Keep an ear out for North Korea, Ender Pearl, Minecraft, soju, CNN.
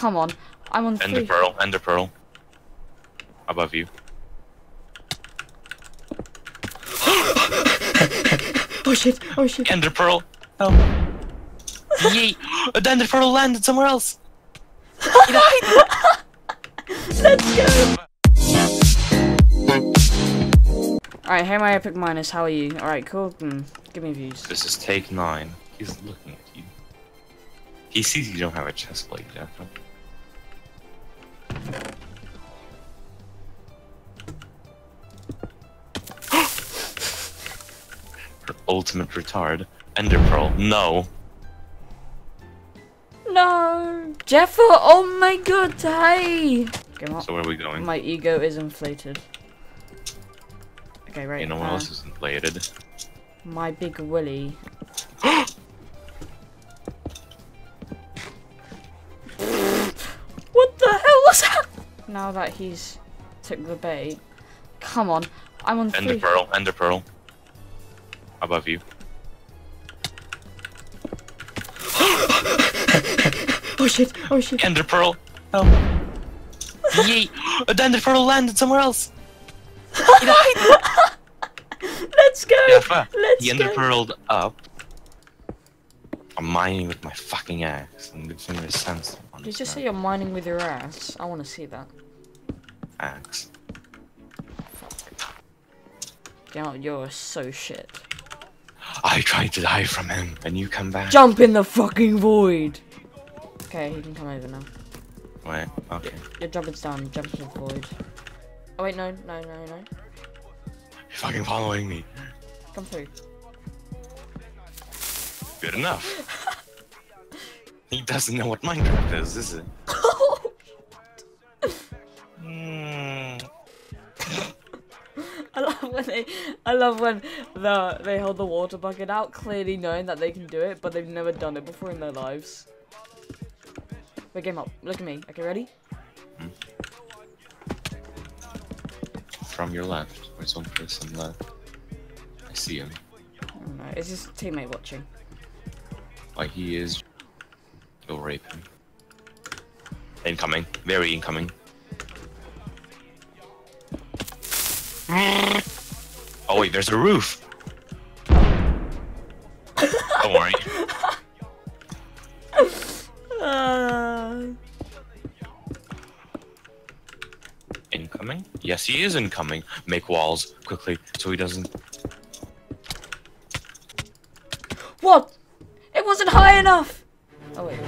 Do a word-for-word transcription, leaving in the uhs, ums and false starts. Come on. I'm on Ender three. Pearl, Ender Pearl. Above you. Oh shit, oh shit. Ender Pearl. Help. Yeet. The Ender Pearl landed somewhere else. Let's go. Alright, hey my epic miners, how are you? Alright, cool. Mm, give me views. This is take nine. He's looking at you. He sees you don't have a chest plate, yeah. Ultimate retard. Ender Pearl. No. No. Jeffer, oh my god, hey. Okay, my, so where are we going? My ego is inflated. Okay, right. You know what else is inflated? My big willy. What the hell was that? Now that he's took the bait. Come on. I'm on Ender three. Pearl. Ender Pearl. Above you. Oh shit, oh shit. Ender Pearl. Help. Yeet. The Ender Pearl landed somewhere else. Let's go. Yeah, Let's the Ender Pearled up. I'm mining with my fucking axe. And it's in this sense. Did you just say you're mining with your ass? I want to see that. Axe. Fuck. Damn, you're so shit. I tried to die from him, and you come back. Jump in the fucking void! Okay, he can come over now. Wait, okay. Your job is done, jump in the void. Oh wait, no, no, no, no. You're fucking following me. Come through. Good enough. He doesn't know what Minecraft is, is it? Oh, mm. I love when they, I love when the they hold the water bucket out, clearly knowing that they can do it, but they've never done it before in their lives. Wait, game up. Look at me. Okay, ready? Hmm. From your left. There's one person left. I see him. I don't know. Is his teammate watching? Like he is. You'll rape him. Incoming. Very incoming. Oh wait, there's a roof! Don't worry. Uh... Incoming? Yes, he is incoming. Make walls, quickly, so he doesn't... What? It wasn't high enough! Oh wait.